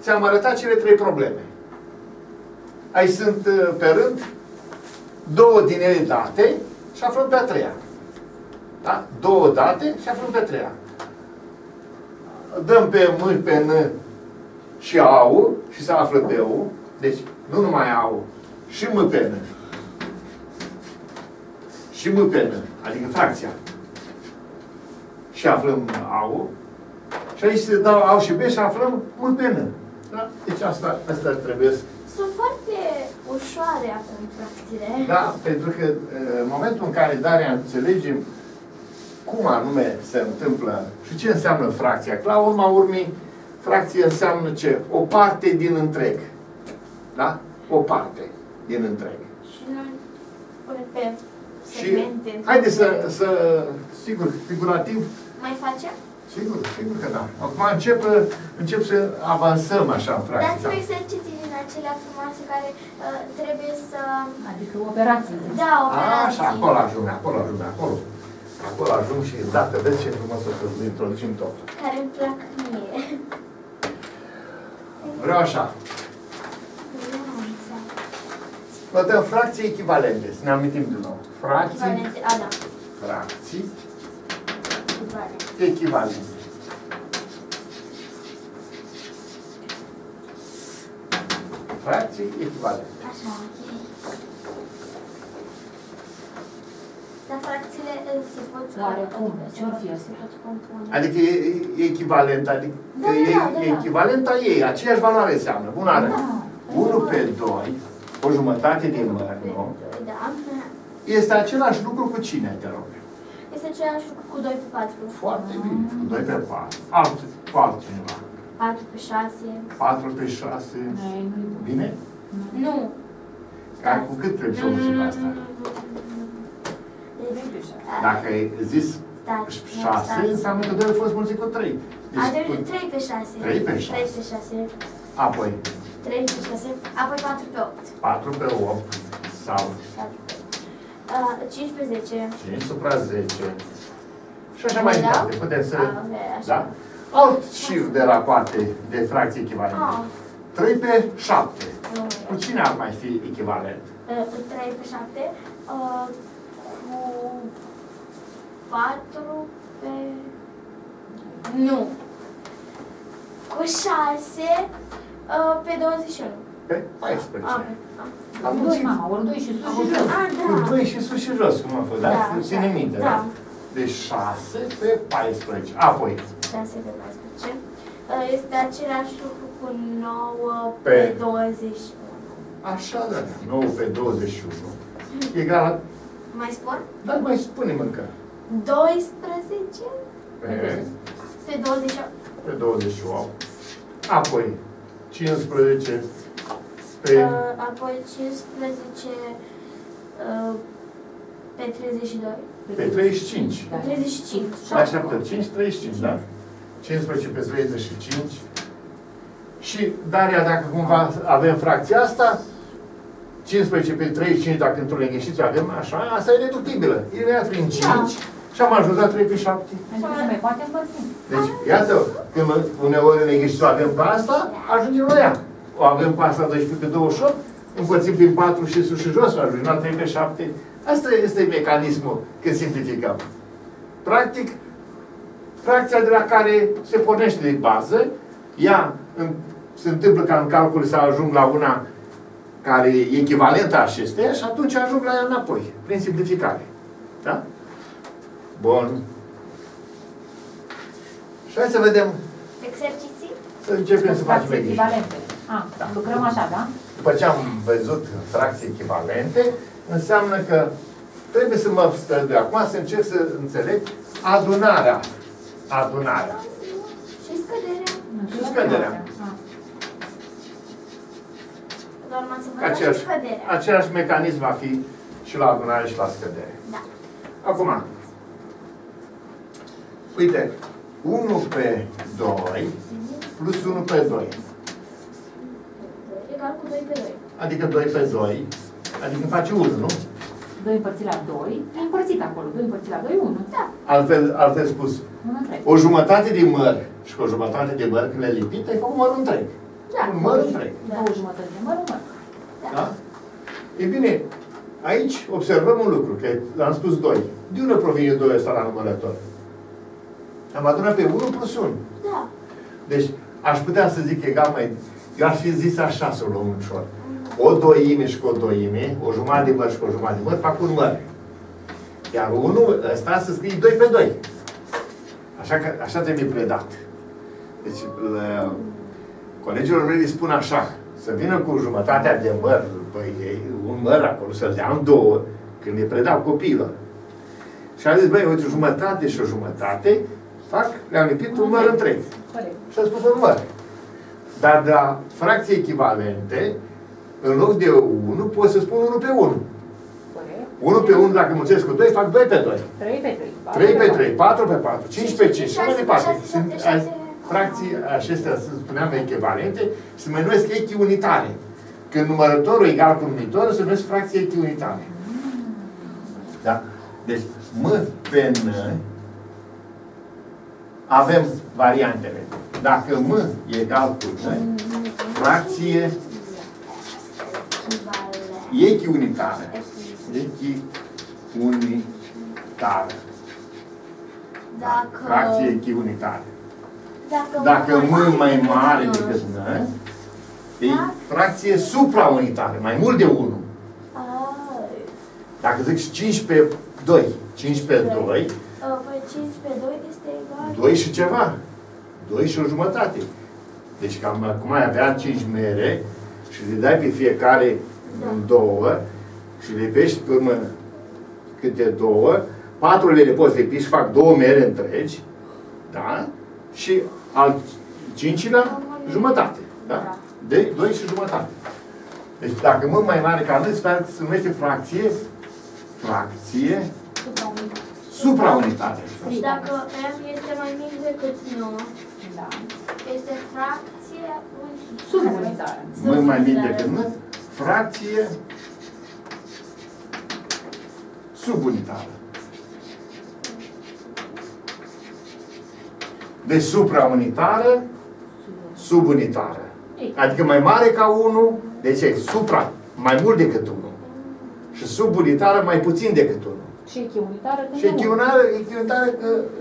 ți-am arătat cele trei probleme. Aici sunt pe rând două din ele date și aflăm pe a treia. Da? Două date și aflăm pe a treia. Dăm pe M, pe N și A U și se află pe U. Deci, nu numai A U, și M pe N. Și M pe N, adică fracția. Și aflăm A U. Și aici se dau A și B și aflăm M pe N. Da? Deci asta, asta trebuie să... Sunt foarte ușoare acum fracțiile. Da, pentru că în momentul în care Daria înțelegem cum anume se întâmplă și ce înseamnă fracția, că la urma urmei, fracție înseamnă ce? O parte din întreg. Da? O parte din întreg. Și noi pe segmente... Și, haideți să, să, sigur, figurativ... Mai facem? Sigur, sigur că da. Acum încep, încep să avansăm așa în practică. Dați-mi exerciții din acelea frumoase care uh, trebuie să... Adică operații. Da, operații. A, așa, acolo ajung, acolo ajung, acolo. Acolo ajung și dată, vezi ce frumos o să introducim tot. Care îmi plac mie. Vreau așa. Plătăm fracții echivalente, să ne amintim din nou. Fracții... Echivalente, a, da. Fracții... Echivalent. Fracții echivalente. Așa, ok. Dar fracțiile se pot... Care pune, ce-or fi, se pot compune. Adică e echivalent, adică... Da, da, da. E echivalent a ei, aceeași valoare înseamnă. Bună arăt. unu pe doi, o jumătate din măr, nu? Este același lucru cu cine, te rog? Este același lucru cu doi pe patru. Foarte bine. Cu doi pe patru. Altfel, cu altcineva. patru pe șase. patru pe șase. Bine? Nu. Ca cu cât trebuie să obțin asta? Dacă ai zis șase, înseamnă că doi a fost mulțit cu trei. trei pe șase. trei pe șase. Apoi? trei pe șase. Apoi patru pe opt. patru pe opt. Sau? cinci pe zece. cinci supra zece. Și așa mai departe. Putem să... Da? Alt șir de rapoarte de fracții echivalente. trei pe șapte. Cu cine ar mai fi echivalent? trei pe șapte. Cu... patru pe... Nu. Cu șase pe douăzeci și unu. Pe paisprezece. Am doi, mama, ori doi și sus și jos. Ori doi și sus și jos, cum a fost, da? Ține minte, da? Deci șase pe paisprezece. Apoi? șase pe paisprezece. Este același lucru cu nouă pe douăzeci și unu. Așa, da. nouă pe douăzeci și unu. Egal la... Mai spun? Da, mai spune-mi încă. doisprezece pe douăzeci și opt. Pe douăzeci și opt. Apoi? cincisprezece. Pe... Apoi cincisprezece pe treizeci și doi. Pe treizeci și cinci. Da. treizeci și cinci. La șapte, cinci, treizeci și cinci, da. cincisprezece pe treizeci și cinci. Și, Daria, dacă cumva avem fracția asta, cincisprezece pe treizeci și cinci, dacă într-o liniștiță avem așa, asta e reductibilă. E ea prin cinci. Da. Și am ajuns la trei pe șapte. Deci, iată, când uneori în exercițiu avem pe asta, ajungem la ea. O avem pe asta doisprezece pe douăzeci și opt, împărțim prin patru și sus și jos, ajungem la trei pe șapte. Asta este mecanismul când simplificăm. Practic, fracția de la care se pornește de bază, ea în, se întâmplă ca în calcul să ajung la una care e echivalentă a acesteia și atunci ajung la ea înapoi, prin simplificare. Da? Bun. Și hai să vedem. Exerciții? Să începem să facem echivalente. A, da. Lucrăm așa, da? După ce am văzut fracții echivalente, înseamnă că trebuie să mă strădui acum să încerc să înțeleg adunarea. Adunarea. Și scăderea. Și scăderea. Aceeași, același mecanism va fi și la adunare și la scădere. Da. Acum, uite, unu pe doi plus unu pe doi. Egal cu doi pe doi. Adică doi pe doi. Adică face unu, nu? doi împărțit la doi. E împărțit acolo. doi împărțit la doi, unu. Da. Altfel, altfel spus. O jumătate din măr și cu o jumătate de măr, când le lipit, ai făcut mărul întreg. Da. Un măr întreg. Da. O jumătate de măr, un măr. Da. Da? E bine, aici observăm un lucru, că l-am spus doi. De unde provine doi ăsta la numărător? Am adunat pe unu plus unu. Da. Deci, aș putea să zic egal mai... Eu aș fi zis așa să o luăm ușor. O doime și cu o doime, o jumătate de măr și cu o jumătate de măr, fac un măr. Iar unul ăsta să scrie doi pe doi. Așa, că, așa trebuie predat. Deci, la, colegilor mei îi spun așa, să vină cu jumătatea de măr, păi, un măr acolo, să-l dea în două, când le predau copiilor. Și am zis, băi, uite, o jumătate și o jumătate, fac, le-am lipit un măr întreg. Și am spus un măr. Dar de la fracții echivalente, în loc de unu, pot să spun unu pe unu. Corect. unu pe unu, dacă mulțesc cu doi, fac doi pe doi. trei pe trei. patru pe trei. patru pe patru. cinci pe cinci. Și mai departe. Fracții acestea, spuneam, echivalente, se mai numesc echiunitare. Când numărătorul egal cu numitorul, se numesc fracții echiunitare. Da? Deci, M pe N avem variantele. Dacă M e egal cu N, fracție echiunitară. Echiunitară. Dacă... Fracție echiunitară. Dacă, Dacă M mai mare decât N, e fracție supraunitară, mai mult de unu. A, dacă zic cinci pe doi, cinci pe doi, cinci pe doi este egal. doi și ceva. doi și o jumătate. Deci cam acum ai avea cinci mere și le dai pe fiecare în două și le pești pe urmă câte două, patru le poți lepi și fac două mere întregi, da? Și al cincilea jumătate, da? De doi și jumătate. Deci dacă mult mai mare ca noi, se numește fracție, fracție supraunitară. Și dacă M este mai mic decât nouă, da, este fracție subunitară. Mult mai mic decât nouă, fracție subunitară. Deci supraunitară, subunitară. Adică mai mare ca unu, deci e supra, mai mult decât unu. Și subunitară, mai puțin decât unu. Și echiunitară când dă unu. Și echiunitară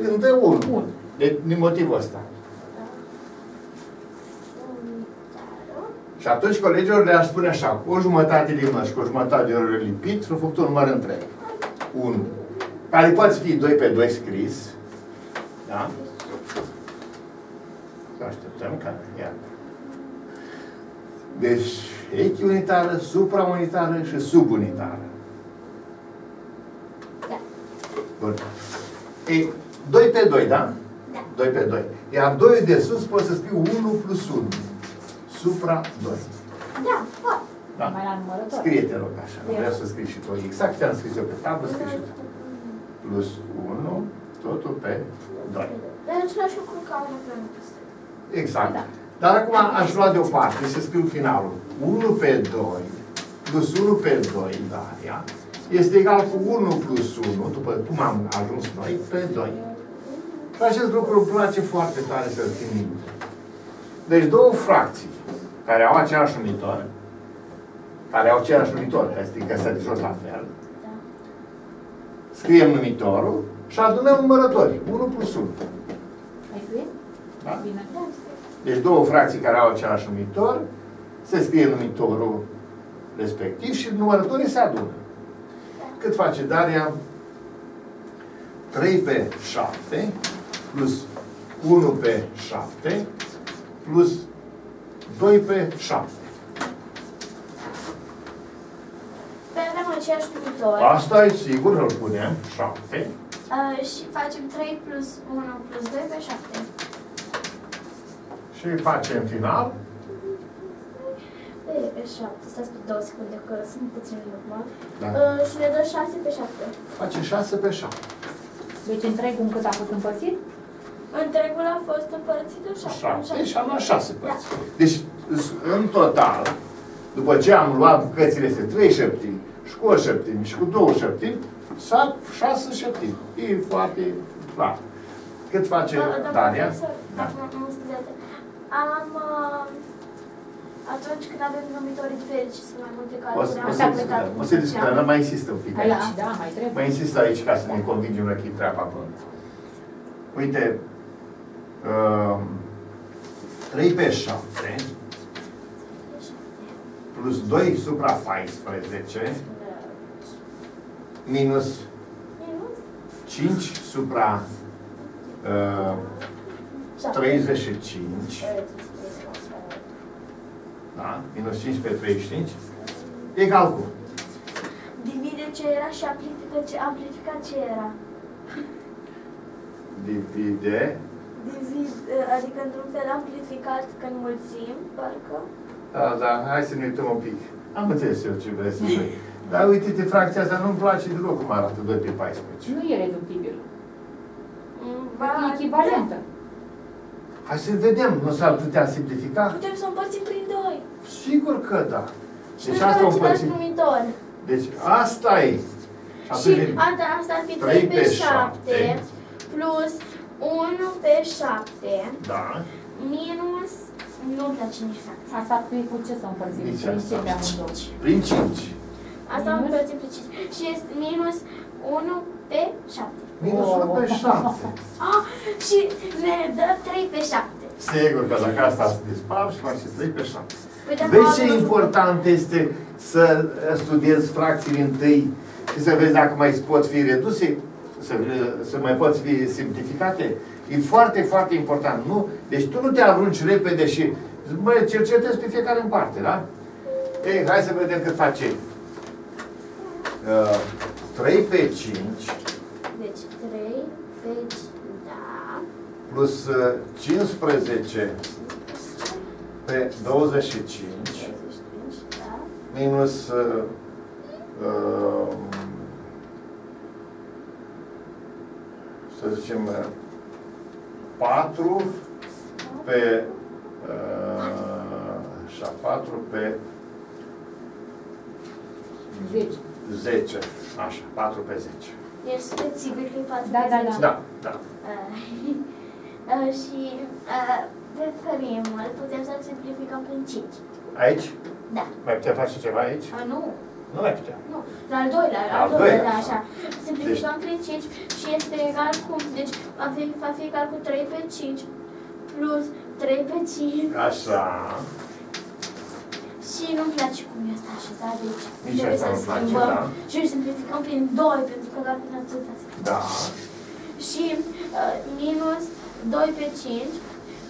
când dă unu. Deci, din motivul ăsta. Și atunci colegilor le-aș spune așa, o jumătate de mări și o jumătate de ori lipit, s-a făcut un număr întreg. unu. Care poate fi doi pe doi scris. Da? Să așteptăm ca... Iată. Deci, echiunitară, supraunitară și subunitară. Da. Bun. E, doi pe doi, da? Da. doi pe doi. Iar doi de sus poți să spui unu plus unu. Supra doi. Da, pot. Da. Mai la numărător. Scrie-te, rog, așa. Eu. Vreau să scrii și tu. Exact ce am scris eu pe tablă, scrii și tu. Plus unu, totul pe doi. Dar eu ce l-aș urca unu pe unu. Exact. Da. Dar acum aș lua deoparte, să scriu finalul. unu pe doi plus unu pe doi, Daria, este egal cu unu plus unu, după cum am ajuns noi, pe doi. Acest lucru îmi place foarte tare să-l țin minte. Deci două fracții care au aceeași unitor, care au aceeași numitor, este că se de jos la fel, scriem numitorul și adunăm numărătorii. unu plus unu. Da? Deci două fracții care au același numitor, se scrie numitorul respectiv și numărătorii se adună. Cât face Daria? trei pe șapte plus unu pe șapte plus doi pe șapte. Păi avem aceeași numitor. Asta e sigur, îl punem. șapte. Uh, și facem trei plus unu plus doi pe șapte. Și facem final. trei pe șapte. Stați pe două secunde, că sunt puțin în urmă. Da. Uh, și ne dă șase pe șapte. Face șase pe șapte. Deci întregul cât a fost împărțit? Întregul a fost împărțit în șapte. Deci am luat șase părți. Da. Deci, în total, după ce am luat bucățile astea trei șeptimi, și cu o șeptimi, și cu două șeptimi, șase șeptimi. E foarte clar. Cât face Daria? Da. Am, atunci când avem numitorii diferiți și sunt mai multe care o să discutăm, dar mai insistă un pic aici. Da, mai trebuie. Mai insistă aici ca să ne convingem la chit treaba până. Uite, trei pe șapte plus doi supra paisprezece minus cinci supra treizeci și cinci, da? Minus cinci pe treizeci și cinci, egal cu. Divide ce era și amplifică ce, amplifica ce era. Divide. Divid, adică într-un fel amplificat când mulțim, parcă. Da, da, hai să ne uităm un pic. Am înțeles eu ce vrei să spui. Dar uite-te, fracția asta nu-mi place deloc cum arată doi pe paisprezece. Nu e reductibil. Va fi echivalentă. Hai să vedem, nu s-ar putea simplifica? Putem să împărțim prin doi. Sigur că da. Și deci asta împărțim. Deci asta e. Și asta ar fi trei pe șapte plus unu pe șapte. Da. Minus... nu-mi place nici fracția. Asta cu ce să împărțim? Prin cinci. Asta am împărțit pe cinci. Și este minus unu pe șapte. Minus unu pe șapte. Ah, și ne dă trei pe șapte. Sigur că dacă asta se dispar și face trei pe șapte. Vezi ce important este să studiezi fracțiile întâi și să vezi dacă mai pot fi reduse, să, să mai pot fi simplificate. E foarte, foarte important. Nu? Deci tu nu te arunci repede și mă, cercetezi pe fiecare în parte, da? Ei, hai să vedem cât face. Uh, trei pe cinci. Deci trei pe cinci, da. Plus uh, cincisprezece pe douăzeci și cinci. Da. Minus uh, uh, să zicem uh, patru pe zece. Așa, patru pe zece. Ești sigur că e patru pe zece? Da, da, da. Da, da. Uh, și uh, pe primul putem să simplificăm prin cinci. Aici? Da. Mai putem face ceva aici? A, nu. Nu mai putem. Nu. La al doilea, la al doilea, da, așa. Simplificăm prin cinci și este egal cu... Deci va fi, va fi egal cu trei pe cinci plus trei pe cinci. Așa. Și nu-mi place cum e asta așezat, deci trebuie să schimbăm și simplificăm prin doi, pentru că doar prin atâta se face. Da. Și uh, minus doi pe cinci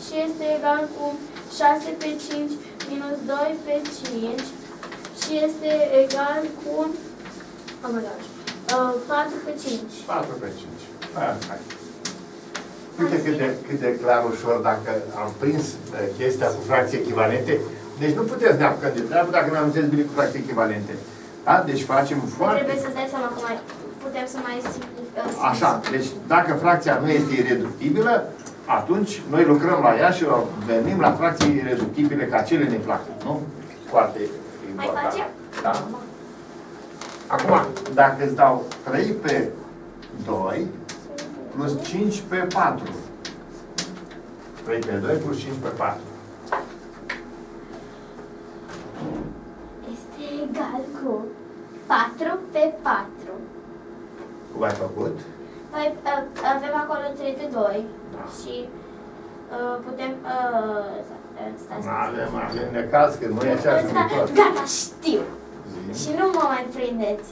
și este egal cu șase pe cinci minus doi pe cinci și este egal cu oh, mă rog, uh, patru pe cinci. patru pe cinci. Hai, hai. Uite cât de, cât de clar ușor dacă am prins chestia cu fracții echivalente. Deci nu puteți neapărat de treabă dacă nu am înțeles bine cu fracții echivalente. Da? Deci facem foarte... Trebuie să-ți dai seama că mai putem să mai simplificăm. Așa, deci dacă fracția nu este ireductibilă, atunci noi lucrăm la ea și venim la fracții ireductibile, ca cele ne plac, nu? Foarte important. Mai facem? Da. Acum, dacă îți dau trei pe doi plus cinci pe patru. trei pe doi plus cinci pe patru. Egal cu patru pe patru. Cum ai făcut? Păi avem acolo trei pe doi. Da. Și uh, putem... Uh, stai, stai, avem, avem necaz că nu e aceeași lucrător. Gata, știu! Zii. Și nu mă mai prindeți.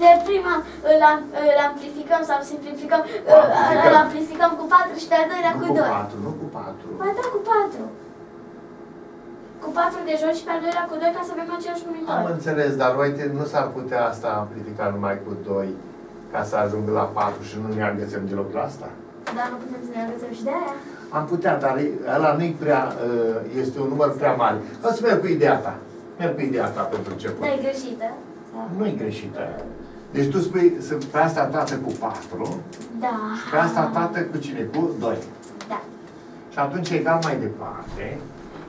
De prima îl, am, îl amplificăm sau simplificăm, amplificăm. Îl amplificăm cu patru și de-al doilea cu, cu doi. patru, nu cu patru. Mai da, cu patru. Cu patru de jos și pe al doilea cu doi ca să avem aceeași numitor. Am înțeles, dar uite, nu s-ar putea asta amplifica numai cu doi ca să ajung la patru și nu ne agățăm deloc la asta? Dar nu putem să ne agățăm și de aia? Am putea, dar ăla nu-i prea, este un număr prea mare. O să merg cu ideea ta. Merg cu ideea ta pentru început. Da, e greșită. Nu-i greșită. Deci tu spui pe asta tată cu patru. Da. Pe asta tată cu cine? Cu doi. Da. Și atunci egal mai departe.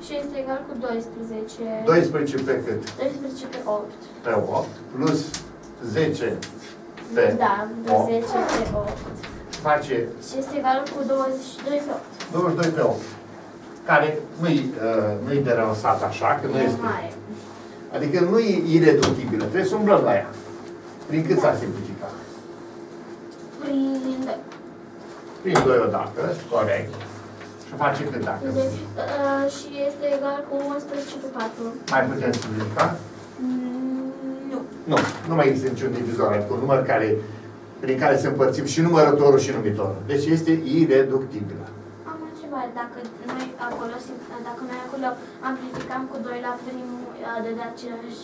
Și este egal cu doisprezece. doisprezece pe cât? doisprezece pe opt. Pe opt plus zece pe da, opt. zece pe opt. Face... Și este egal cu douăzeci și doi pe opt. douăzeci și doi pe opt. Care nu-i uh, nu derăsat așa, că nu e este... mare. Adică nu e ireductibilă. Trebuie să umblăm la ea. Prin cât da. S-a simplificat? Prin doi. Prin doi odată, corect. Face cât dacă. Deci, uh, și este egal cu unsprezece pe patru. Mai putem simplifica? Mm, nu. Nu. Nu mai există niciun divizor. Adică un număr care, prin care se împărțim și numărătorul și numitorul. Deci este ireductibilă. Am o întrebare. Dacă noi acolo, dacă noi acolo amplificam cu doi la primul, de de același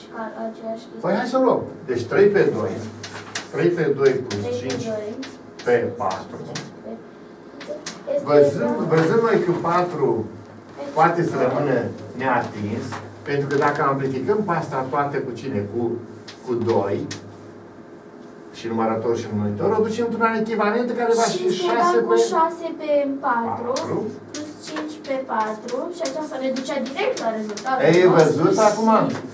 chestie. Păi hai să luăm. Deci trei pe doi. trei pe doi plus cinci pe patru. Văzând, văzând noi că patru poate să rămână neatins, pentru că dacă amplificăm pe asta toată cu cine? Cu, cu cu doi și numărător și număritor, o ducem într-un echivalent care va fi șase pe patru plus cinci pe patru și aceasta ne ducea direct la rezultat. Ai văzut acum?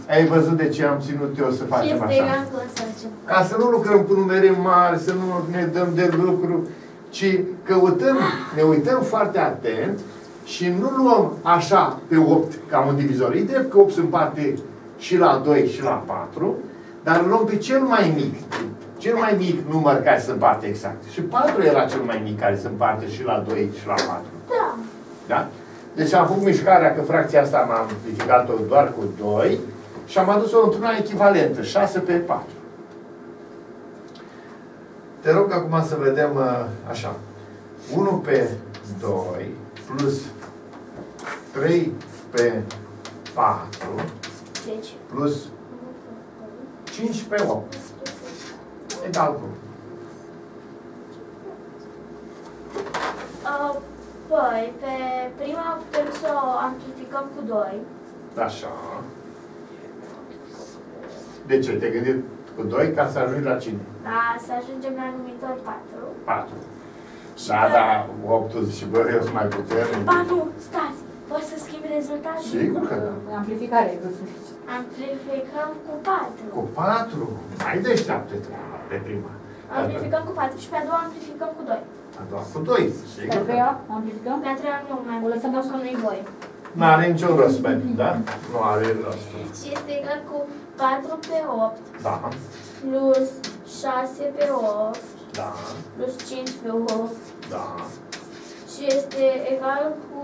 Ai văzut de ce am ținut eu să facem așa? Ca să nu lucrăm cu numere mari, să nu ne dăm de lucru, ci căutăm, ne uităm foarte atent și nu luăm așa pe opt ca un divizor. E drept că opt se împarte și la doi și la patru, dar luăm pe cel mai mic, cel mai mic număr care se împarte exact. Și patru era cel mai mic care se împarte și la doi și la patru. Da. Da? Deci am făcut mișcarea că fracția asta m-am amplificat-o doar cu doi și am adus-o într-una echivalentă, șase pe patru. Te rog acum să vedem așa. unu pe doi plus trei pe patru plus cinci pe opt. Egal cu? Uh, păi, pe prima putem să o amplificăm cu doi. Așa. De ce? Te gândit cu doi ca să ajungi la cine? Da, să ajungem la numitor patru. patru. Da, pe... da, opt și bă, eu sunt mai puternic. Ba nu, stați! Poți să schimbi rezultatul? Sigur că da. Amplificare e suficient. Amplificăm cu patru. Cu patru? Mai deșteaptă-te pe prima. Amplificăm cu patru și pe a doua amplificăm cu doi. A doua cu doi, sigur. Pe a treia amplificăm? Pe a treia nu, mai mult să că nu-i voi. N-are niciun rost, da? Nu are rost. Și este egal cu patru pe opt. Da. Plus șase pe opt. Da. Plus cinci pe opt. Da. Și este egal cu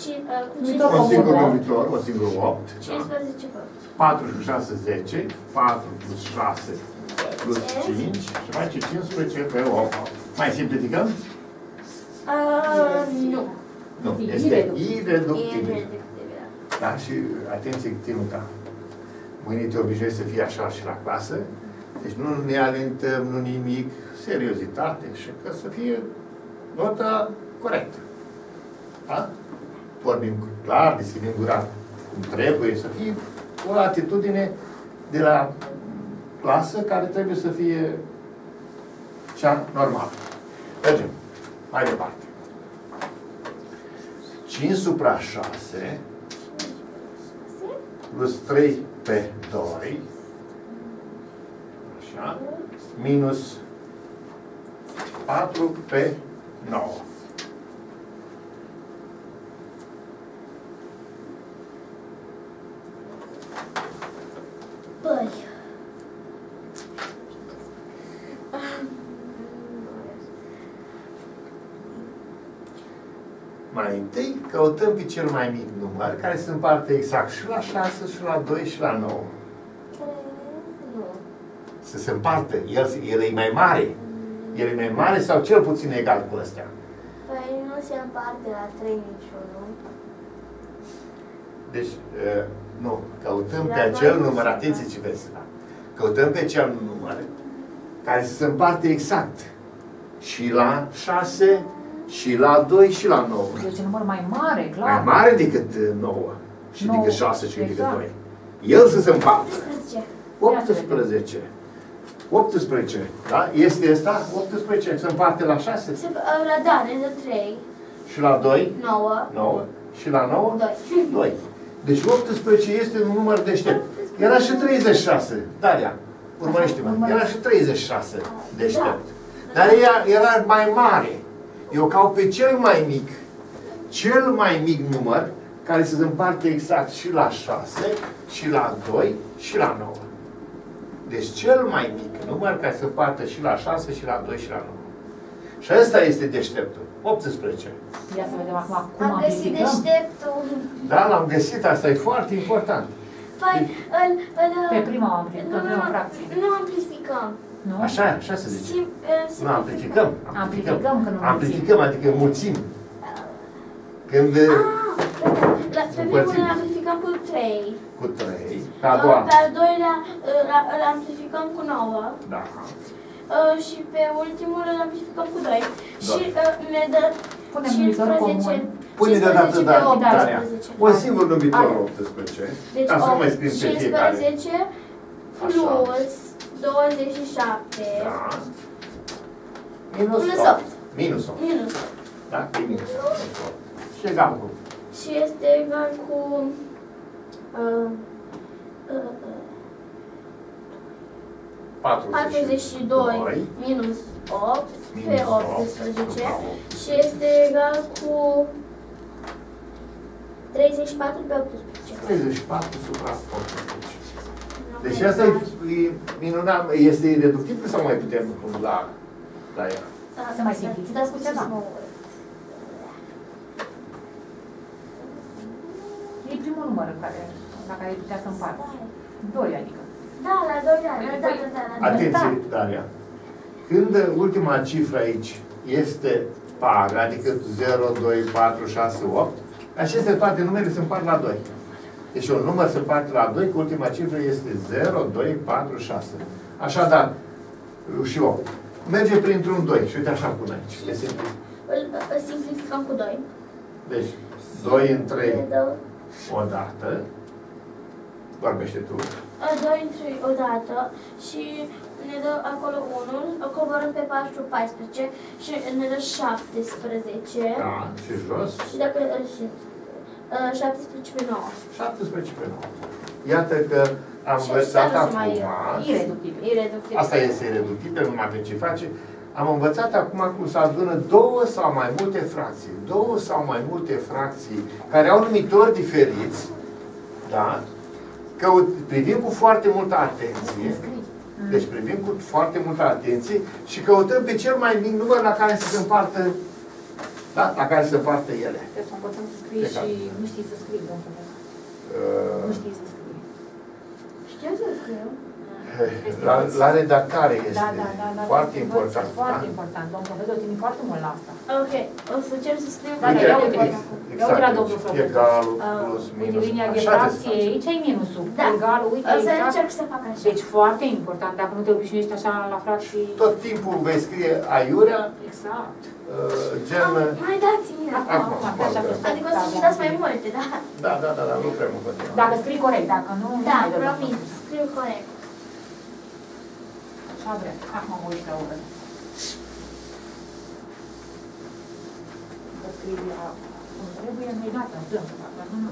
cinci, o singură opt. cincisprezece pe opt. patru și șase, zece. patru plus șase plus cinci. Și face cincisprezece pe opt. Mai simplificăm? Uh, nu. Nu. Este ireductibil. Da? Și atenție, ținuta. Mâine te obișnuiești să fie așa și la clasă. Deci nu ne alentăm, nu nimic. Seriozitate și că să fie nota corectă. Da? Vorbim clar, descriem curat cum trebuie să fie, o atitudine de la clasă care trebuie să fie cea normală. Mergem mai departe. cinci supra șase plus trei pe doi așa, minus patru pe nouă. Păi... Mai întâi căutăm pe cel mai mic număr, care se împarte exact și la șase, și la doi, și la nouă. Să se împarte. El, el e mai mare. El e mai mare sau cel puțin egal cu ăstea? Păi nu se împarte la trei niciunul. Deci... Uh, Nu, căutăm pe acel număr, atenție ce vezi, da. Căutăm pe acel număr care se împarte exact și la șase, și la doi, și la nouă. Deci un număr mai mare, clar. Mai mare decât nouă, și decât șase, și decât doi. El să se împarte. optsprezece. optsprezece, da? Este ăsta? optsprezece, se împarte la șase? La da, de trei. Și la doi? nouă. Și la nouă? doi. Deci optsprezece este un număr deștept. Era și treizeci și șase, Daria, urmărește-mă, era și treizeci și șase deștept. Dar ea era mai mare. Eu caut pe cel mai mic, cel mai mic număr, care se împarte exact și la șase, și la doi, și la nouă. Deci cel mai mic număr care se împarte și la șase, și la doi, și la nouă. Și ăsta este deșteptul. optsprezece. Ia să vedem acum cum am găsit deșteptul. Da, l-am găsit. Asta e foarte important. Păi, îl... Pe prima am amplificat. Nu amplificăm. Așa, așa se zice. Nu amplificăm. Amplificăm. Amplificăm, adică mulțim. Când... Pe primul îl amplificăm cu trei. Cu trei. Pe a doua. Pe al doilea îl amplificăm cu nouă. Da. Uh, și pe ultimul îl amplificăm cu doi. doi. Și uh, ne dă cincisprezece. Pune de dată data. Un singur numitor, optsprezece. Deci, ca să nu mai scrim pe fiecare. cincisprezece plus douăzeci și șapte, da, minus, minus opt. Minus opt. Minus opt. Da? E minus opt. Și egal cu? Și este egal cu... Uh, uh, patruzeci și doi minus opt pe optsprezece și este egal cu treizeci și patru pe optsprezece. treizeci și patru supra optsprezece. Deci asta e minunat. Este irreductibil sau mai putem la, la ea? Să mai simplificați cu ceva. E primul număr la care putea să împarți. doi, adică. Da, la doi ani, da, da, da, da. Atenție, Daria. Când ultima cifră aici este par, adică zero, doi, patru, șase, opt, aceste toate numere se împart la doi. Deci un număr se împarte la doi, cu ultima cifră este zero, doi, patru, șase. Așadar, și opt. Merge printr-un doi și uite așa până aici. Îl simplificăm cu doi. Deci, doi în trei odată. Vorbește tu. doi în trei odată și ne dă acolo unul, coborăm pe patru, paisprezece și ne dă șaptesprezece. Da, și jos. Și dacă și, uh, șaptesprezece pe nouă. șaptesprezece pe nouă. Iată că am învățat acum. Ireductibil. Asta este ireductibil, numai pe ce face. Am învățat acum cum să adună două sau mai multe fracții. Două sau mai multe fracții care au numitori diferiți. Da? Că privim cu foarte multă atenție, deci privim cu foarte multă atenție și căutăm pe cel mai mic număr la care să se împartă, da? La care se împartă ele. Trebuie să învățăm să scrie și nu știi să scrii, domnule. Nu știi să scrii. Știu să scriu. La, la redactare este da, da, da, da, foarte important. Foarte da? important, domnul profesor, ține foarte mult la asta. Ok, o să cer să scriu. Da, iau de la domnul profesor. Egalul plus minus. Uite, linia de fracție, aici e minusul. Da. Egalul, uite, o să exact. Încerc să fac așa. Deci foarte important, dacă nu te obișnuiești așa la fracții... Tot timpul vei scrie aiurea. Exact. Gen... Mai dați-mi acum. Adică o să citați mai multe, da? Da, da, da, nu prea mult. Dacă scrii corect, dacă nu... Da, promis, scriu corect. Așa vreau. Acum mă uit la urmă. Dacă scrii la... Îmi trebuie, nu-i dată, îmi plâng. Dar nu, nu.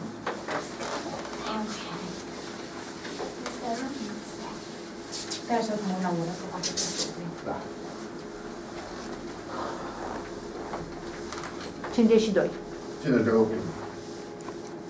Stai așa să mă uit la urmă, să facă ce să scrii. Da. cincizeci și doi. cincizeci și doi.